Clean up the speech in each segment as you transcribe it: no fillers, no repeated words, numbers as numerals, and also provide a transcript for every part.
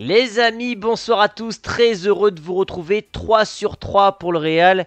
Les amis, bonsoir à tous, très heureux de vous retrouver, 3 sur 3 pour le Real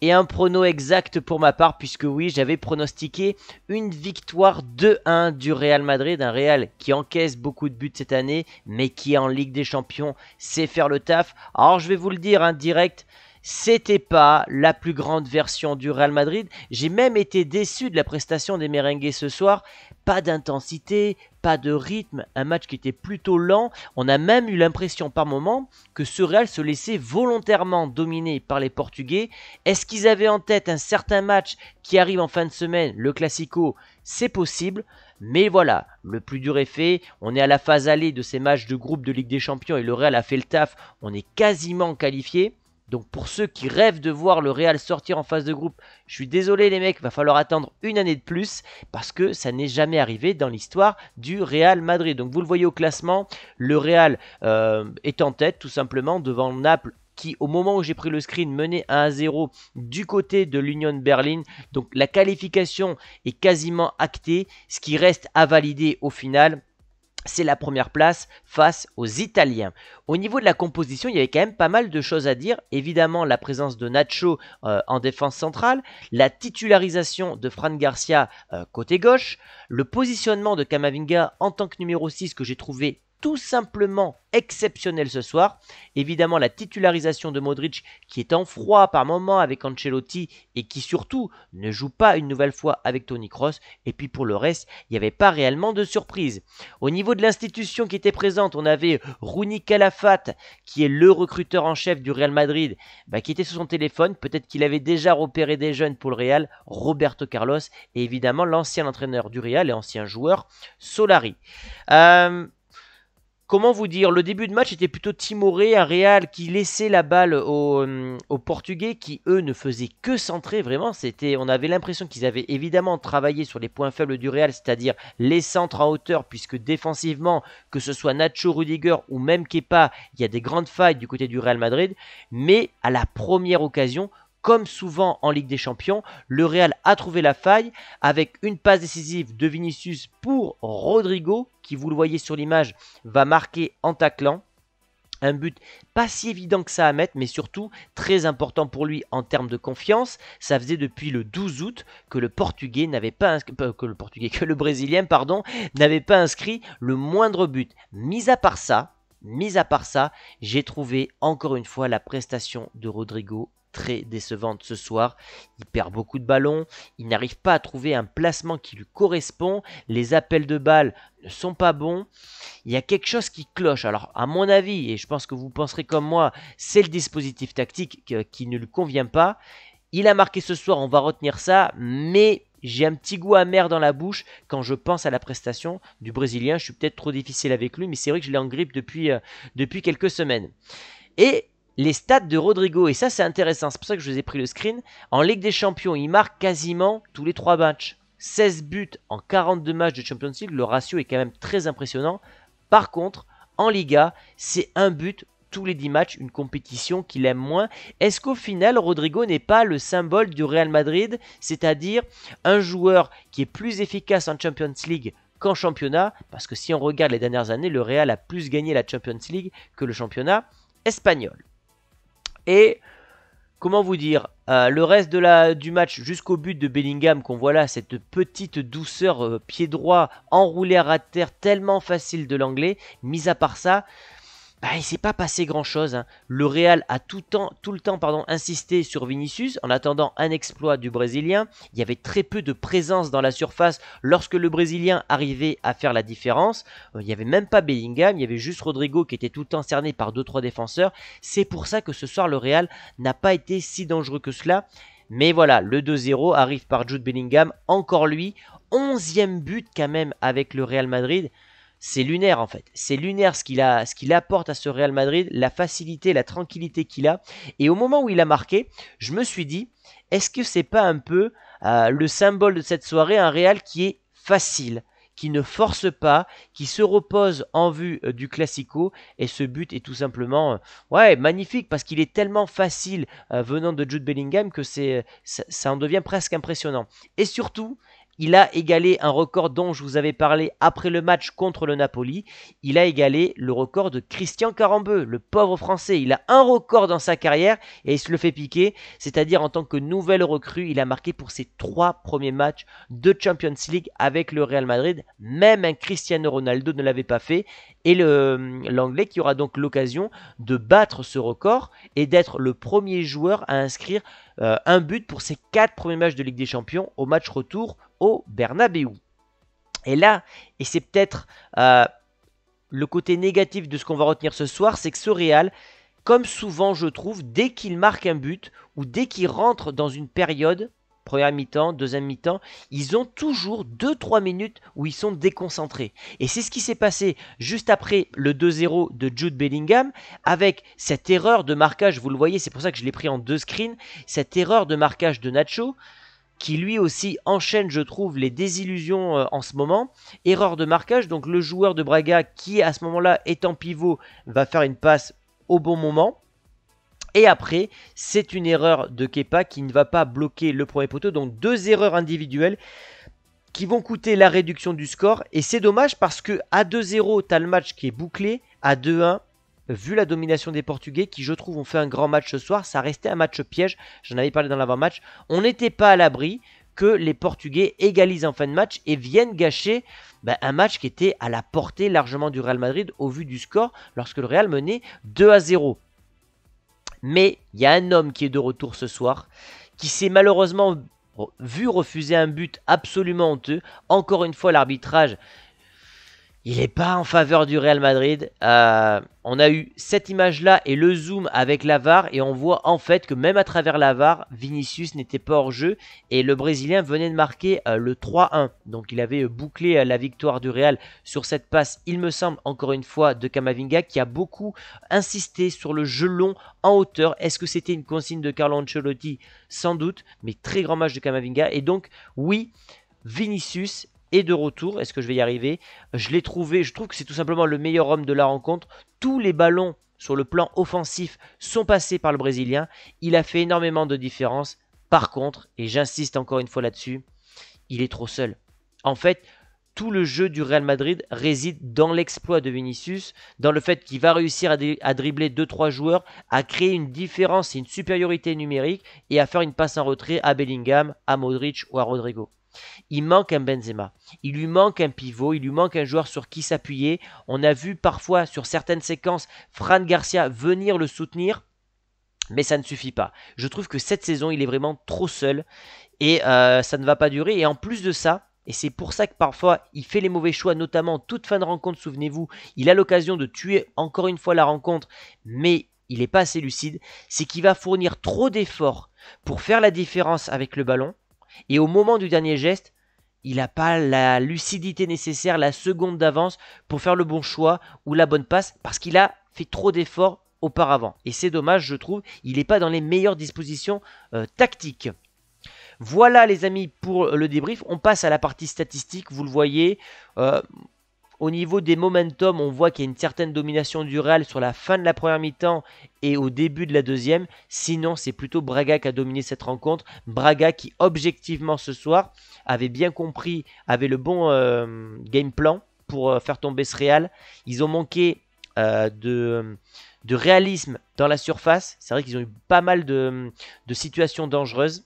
et un prono exact pour ma part puisque oui, j'avais pronostiqué une victoire 2-1 du Real Madrid, un Real qui encaisse beaucoup de buts cette année mais qui en Ligue des Champions sait faire le taf. Alors je vais vous le dire hein, direct, c'était pas la plus grande version du Real Madrid, j'ai même été déçu de la prestation des merengues ce soir, pas d'intensité, pas de rythme, un match qui était plutôt lent. On a même eu l'impression par moment que ce Real se laissait volontairement dominer par les Portugais. Est-ce qu'ils avaient en tête un certain match qui arrive en fin de semaine, le Classico? C'est possible, mais voilà, le plus dur est fait. On est à la phase allée de ces matchs de groupe de Ligue des Champions et le Real a fait le taf, on est quasiment qualifié. Donc pour ceux qui rêvent de voir le Real sortir en phase de groupe, je suis désolé les mecs, va falloir attendre une année de plus parce que ça n'est jamais arrivé dans l'histoire du Real Madrid. Donc vous le voyez au classement, le Real est en tête tout simplement devant Naples qui au moment où j'ai pris le screen menait 1-0 du côté de l'Union Berlin. Donc la qualification est quasiment actée, ce qui reste à valider au final, c'est la première place face aux Italiens. Au niveau de la composition, il y avait quand même pas mal de choses à dire. Évidemment, la présence de Nacho en défense centrale, la titularisation de Fran Garcia côté gauche, le positionnement de Kamavinga en tant que numéro 6 que j'ai trouvé tout simplement exceptionnel ce soir. Évidemment, la titularisation de Modric qui est en froid par moment avec Ancelotti et qui surtout ne joue pas une nouvelle fois avec Toni Kroos. Et puis pour le reste, il n'y avait pas réellement de surprise. Au niveau de l'institution qui était présente, on avait Rooney Calafate qui est le recruteur en chef du Real Madrid, qui était sur son téléphone. Peut-être qu'il avait déjà repéré des jeunes pour le Real, Roberto Carlos et évidemment l'ancien entraîneur du Real et ancien joueur Solari. Comment vous dire, le début de match était plutôt timoré, un Real qui laissait la balle aux Portugais qui eux ne faisaient que centrer vraiment. On avait l'impression qu'ils avaient évidemment travaillé sur les points faibles du Real, c'est-à-dire les centres en hauteur puisque défensivement, que ce soit Nacho, Rudiger ou même Kepa, il y a des grandes failles du côté du Real Madrid. Mais à la première occasion, comme souvent en Ligue des Champions, le Real a trouvé la faille avec une passe décisive de Vinicius pour Rodrygo, qui vous le voyez sur l'image, va marquer en taclant. Un but pas si évident que ça à mettre, mais surtout très important pour lui en termes de confiance. Ça faisait depuis le 12 août que le Portugais n'avait pas inscrit, que le Brésilien, pardon, n'avait pas inscrit le moindre but. Mis à part ça, j'ai trouvé encore une fois la prestation de Rodrygo très décevante ce soir. Il perd beaucoup de ballons, il n'arrive pas à trouver un placement qui lui correspond, les appels de balles ne sont pas bons, il y a quelque chose qui cloche. Alors à mon avis, et je pense que vous penserez comme moi, c'est le dispositif tactique qui ne lui convient pas. Il a marqué ce soir, on va retenir ça, mais j'ai un petit goût amer dans la bouche quand je pense à la prestation du Brésilien. Je suis peut-être trop difficile avec lui, mais c'est vrai que je l'ai en grippe depuis quelques semaines. Et les stats de Rodrygo, et ça c'est intéressant, c'est pour ça que je vous ai pris le screen. En Ligue des Champions, il marque quasiment tous les 3 matchs. 16 buts en 42 matchs de Champions League, le ratio est quand même très impressionnant. Par contre, en Liga, c'est un but tous les 10 matchs, une compétition qu'il aime moins. Est-ce qu'au final, Rodrygo n'est pas le symbole du Real Madrid, c'est-à-dire un joueur qui est plus efficace en Champions League qu'en championnat? Parce que si on regarde les dernières années, le Real a plus gagné la Champions League que le championnat espagnol. Et comment vous dire, le reste du match jusqu'au but de Bellingham qu'on voit là, cette petite douceur pied droit enroulé à terre tellement facile de l'anglais, mis à part ça, il ne s'est pas passé grand chose. Hein. Le Real a tout le temps insisté sur Vinicius en attendant un exploit du Brésilien. Il y avait très peu de présence dans la surface lorsque le Brésilien arrivait à faire la différence. Il n'y avait même pas Bellingham, il y avait juste Rodrygo qui était tout le temps cerné par 2-3 défenseurs. C'est pour ça que ce soir le Real n'a pas été si dangereux que cela. Mais voilà, le 2-0 arrive par Jude Bellingham, encore lui. 11e but quand même avec le Real Madrid. C'est lunaire en fait, c'est lunaire ce qu'il apporte à ce Real Madrid, la facilité, la tranquillité qu'il a. Et au moment où il a marqué, je me suis dit, est-ce que c'est pas un peu le symbole de cette soirée, un Real qui est facile, qui ne force pas, qui se repose en vue du Classico. Et ce but est tout simplement magnifique parce qu'il est tellement facile venant de Jude Bellingham que ça en devient presque impressionnant. Et surtout, Il a égalé un record dont je vous avais parlé après le match contre le Napoli. Il a égalé le record de Christian Karembeu, le pauvre français. Il a un record dans sa carrière et il se le fait piquer. C'est-à-dire en tant que nouvelle recrue, il a marqué pour ses 3 premiers matchs de Champions League avec le Real Madrid. Même un Cristiano Ronaldo ne l'avait pas fait. Et l'Anglais qui aura donc l'occasion de battre ce record et d'être le premier joueur à inscrire un but pour ses 4 premiers matchs de Ligue des Champions au match retour au Bernabeu. Et là, et c'est peut-être le côté négatif de ce qu'on va retenir ce soir, c'est que ce Real, comme souvent je trouve, dès qu'il marque un but ou dès qu'il rentre dans une période, première mi-temps, deuxième mi-temps, ils ont toujours 2-3 minutes où ils sont déconcentrés. Et c'est ce qui s'est passé juste après le 2-0 de Jude Bellingham avec cette erreur de marquage, vous le voyez, c'est pour ça que je l'ai pris en 2 screens, cette erreur de marquage de Nacho qui lui aussi enchaîne, je trouve, les désillusions en ce moment. Erreur de marquage, donc le joueur de Braga qui à ce moment-là étant pivot va faire une passe au bon moment. Et après, c'est une erreur de Kepa qui ne va pas bloquer le premier poteau. Donc 2 erreurs individuelles qui vont coûter la réduction du score. Et c'est dommage parce que à 2-0, tu as le match qui est bouclé. À 2-1, vu la domination des Portugais qui, je trouve, ont fait un grand match ce soir. Ça restait un match piège. J'en avais parlé dans l'avant-match. On n'était pas à l'abri que les Portugais égalisent en fin de match et viennent gâcher un match qui était à la portée largement du Real Madrid au vu du score lorsque le Real menait 2-0. Mais il y a un homme qui est de retour ce soir, qui s'est malheureusement vu refuser un but absolument honteux. Encore une fois, l'arbitrage, il n'est pas en faveur du Real Madrid. On a eu cette image-là et le zoom avec la VAR. Et on voit en fait que même à travers la VAR, Vinicius n'était pas hors jeu. Et le Brésilien venait de marquer le 3-1. Donc il avait bouclé la victoire du Real sur cette passe, il me semble, encore une fois, de Kamavinga qui a beaucoup insisté sur le jeu long en hauteur. Est-ce que c'était une consigne de Carlo Ancelotti? Sans doute, mais très grand match de Kamavinga. Et donc, oui, Vinicius et de retour, est-ce que je vais y arriver? Je l'ai trouvé, je trouve que c'est tout simplement le meilleur homme de la rencontre. Tous les ballons sur le plan offensif sont passés par le Brésilien. Il a fait énormément de différence. Par contre, et j'insiste encore une fois là-dessus, il est trop seul. En fait, tout le jeu du Real Madrid réside dans l'exploit de Vinicius, dans le fait qu'il va réussir à dribbler 2-3 joueurs, à créer une différence et une supériorité numérique et à faire une passe en retrait à Bellingham, à Modric ou à Rodrygo. Il manque un Benzema, il lui manque un pivot, il lui manque un joueur sur qui s'appuyer. On a vu parfois sur certaines séquences Fran Garcia venir le soutenir, mais ça ne suffit pas. Je trouve que cette saison il est vraiment trop seul et ça ne va pas durer. Et en plus de ça, et c'est pour ça que parfois il fait les mauvais choix, notamment en toute fin de rencontre, souvenez-vous, il a l'occasion de tuer encore une fois la rencontre, mais il n'est pas assez lucide. C'est qu'il va fournir trop d'efforts pour faire la différence avec le ballon. Et au moment du dernier geste, il n'a pas la lucidité nécessaire, la seconde d'avance pour faire le bon choix ou la bonne passe parce qu'il a fait trop d'efforts auparavant. Et c'est dommage, je trouve, il n'est pas dans les meilleures dispositions tactiques. Voilà les amis pour le débrief. On passe à la partie statistique, vous le voyez. Au niveau des momentum, on voit qu'il y a une certaine domination du Real sur la fin de la première mi-temps et au début de la deuxième. Sinon, c'est plutôt Braga qui a dominé cette rencontre. Braga qui, objectivement, ce soir, avait bien compris, avait le bon game plan pour faire tomber ce Real. Ils ont manqué de réalisme dans la surface. C'est vrai qu'ils ont eu pas mal de situations dangereuses.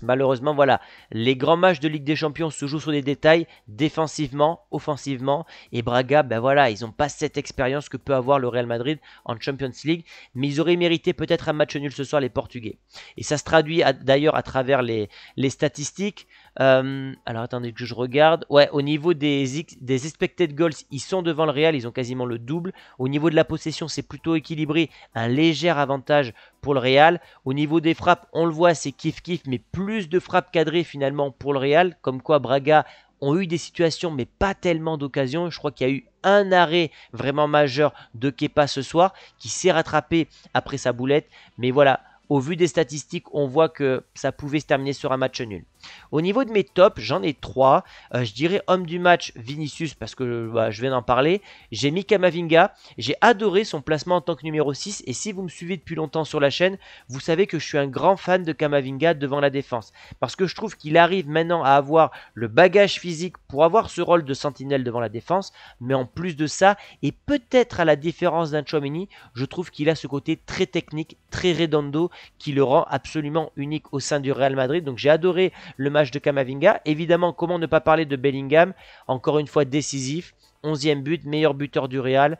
Malheureusement, voilà, les grands matchs de Ligue des Champions se jouent sur des détails, défensivement, offensivement. Et Braga, voilà, ils n'ont pas cette expérience que peut avoir le Real Madrid en Champions League. Mais ils auraient mérité peut-être un match nul ce soir, les Portugais. Et ça se traduit d'ailleurs à travers les statistiques. Alors attendez que je regarde. Ouais, au niveau des expected goals, ils sont devant le Real, ils ont quasiment le double. Au niveau de la possession, c'est plutôt équilibré, un léger avantage pour le Real. Au niveau des frappes, on le voit, c'est kiff-kiff, mais plus de frappes cadrées finalement pour le Real. Comme quoi Braga ont eu des situations, mais pas tellement d'occasions. Je crois qu'il y a eu un arrêt vraiment majeur de Kepa ce soir, qui s'est rattrapé après sa boulette. Mais voilà, au vu des statistiques, on voit que ça pouvait se terminer sur un match nul. Au niveau de mes tops, j'en ai 3. Je dirais homme du match Vinicius parce que je viens d'en parler. J'ai mis Kamavinga. J'ai adoré son placement en tant que numéro 6. Et si vous me suivez depuis longtemps sur la chaîne, vous savez que je suis un grand fan de Kamavinga devant la défense. Parce que je trouve qu'il arrive maintenant à avoir le bagage physique pour avoir ce rôle de sentinelle devant la défense. Mais en plus de ça, et peut-être à la différence d'un Tchouaméni, je trouve qu'il a ce côté très technique, très redondo, qui le rend absolument unique au sein du Real Madrid. Donc j'ai adoré le match de Kamavinga. Évidemment, comment ne pas parler de Bellingham, encore une fois décisif, 11e but, meilleur buteur du Real.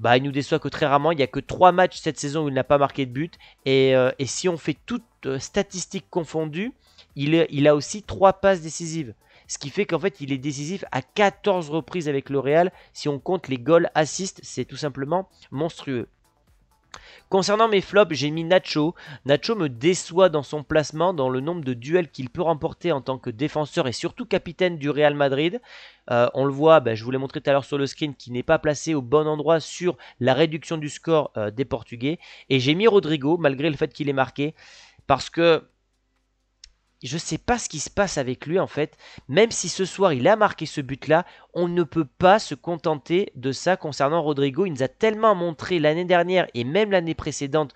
Bah, il nous déçoit que très rarement, il n'y a que 3 matchs cette saison où il n'a pas marqué de but, et si on fait toutes statistiques confondues, il a aussi 3 passes décisives. Ce qui fait qu'en fait, il est décisif à 14 reprises avec le Real. Si on compte les goals assists, c'est tout simplement monstrueux. Concernant mes flops, j'ai mis Nacho. Nacho me déçoit dans son placement, dans le nombre de duels qu'il peut remporter en tant que défenseur et surtout capitaine du Real Madrid. On le voit, je vous l'ai montré tout à l'heure sur le screen, qui n'est pas placé au bon endroit sur la réduction du score des Portugais. Et j'ai mis Rodrygo, malgré le fait qu'il ait marqué, parce que je ne sais pas ce qui se passe avec lui en fait. Même si ce soir il a marqué ce but-là, on ne peut pas se contenter de ça concernant Rodrygo. Il nous a tellement montré l'année dernière et même l'année précédente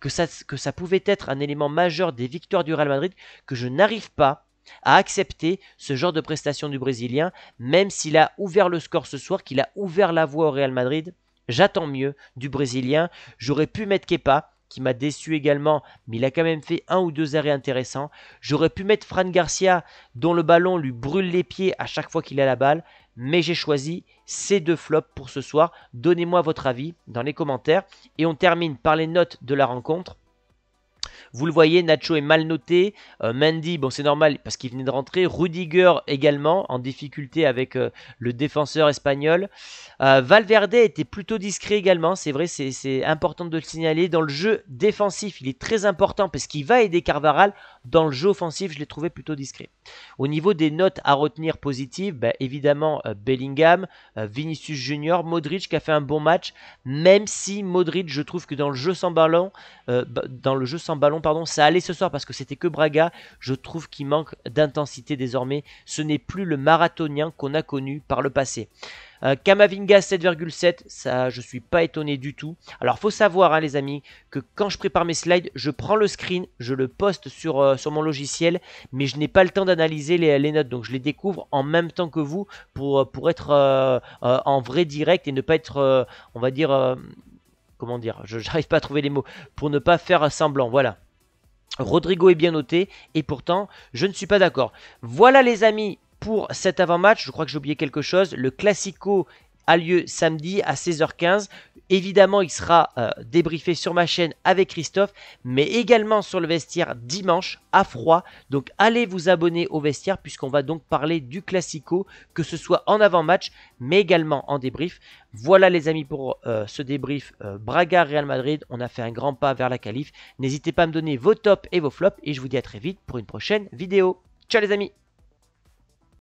que ça pouvait être un élément majeur des victoires du Real Madrid, que je n'arrive pas à accepter ce genre de prestation du Brésilien. Même s'il a ouvert le score ce soir, qu'il a ouvert la voie au Real Madrid, j'attends mieux du Brésilien. J'aurais pu mettre Kepa, qui m'a déçu également, mais il a quand même fait un ou deux arrêts intéressants. J'aurais pu mettre Fran Garcia, dont le ballon lui brûle les pieds à chaque fois qu'il a la balle, mais j'ai choisi ces 2 flops pour ce soir. Donnez-moi votre avis dans les commentaires. Et on termine par les notes de la rencontre. Vous le voyez, Nacho est mal noté, Mendy, bon c'est normal parce qu'il venait de rentrer, Rudiger également en difficulté avec le défenseur espagnol, Valverde était plutôt discret également, c'est vrai, c'est important de le signaler. Dans le jeu défensif, il est très important parce qu'il va aider Carvaral. Dans le jeu offensif, je l'ai trouvé plutôt discret. Au niveau des notes à retenir positives, évidemment Bellingham, Vinicius Junior, Modric qui a fait un bon match, même si Modric, je trouve que dans le jeu sans ballon, ça allait ce soir parce que c'était que Braga. Je trouve qu'il manque d'intensité désormais. Ce n'est plus le marathonien qu'on a connu par le passé. Kamavinga 7,7, ça je suis pas étonné du tout. Alors faut savoir les amis que quand je prépare mes slides, je prends le screen, je le poste sur mon logiciel, mais je n'ai pas le temps d'analyser les notes, donc je les découvre en même temps que vous pour être en vrai direct et ne pas être, on va dire, comment dire, j'arrive pas à trouver les mots, pour ne pas faire semblant, voilà. Rodrygo est bien noté et pourtant je ne suis pas d'accord. Voilà les amis pour cet avant-match. Je crois que j'ai oublié quelque chose. Le Classico a lieu samedi à 16h15. Évidemment, il sera débriefé sur ma chaîne avec Christophe, mais également sur Le Vestiaire dimanche à froid. Donc allez vous abonner au Vestiaire puisqu'on va donc parler du Classico, que ce soit en avant-match, mais également en débrief. Voilà les amis pour ce débrief Braga-Real Madrid. On a fait un grand pas vers la qualif. N'hésitez pas à me donner vos tops et vos flops et je vous dis à très vite pour une prochaine vidéo. Ciao les amis!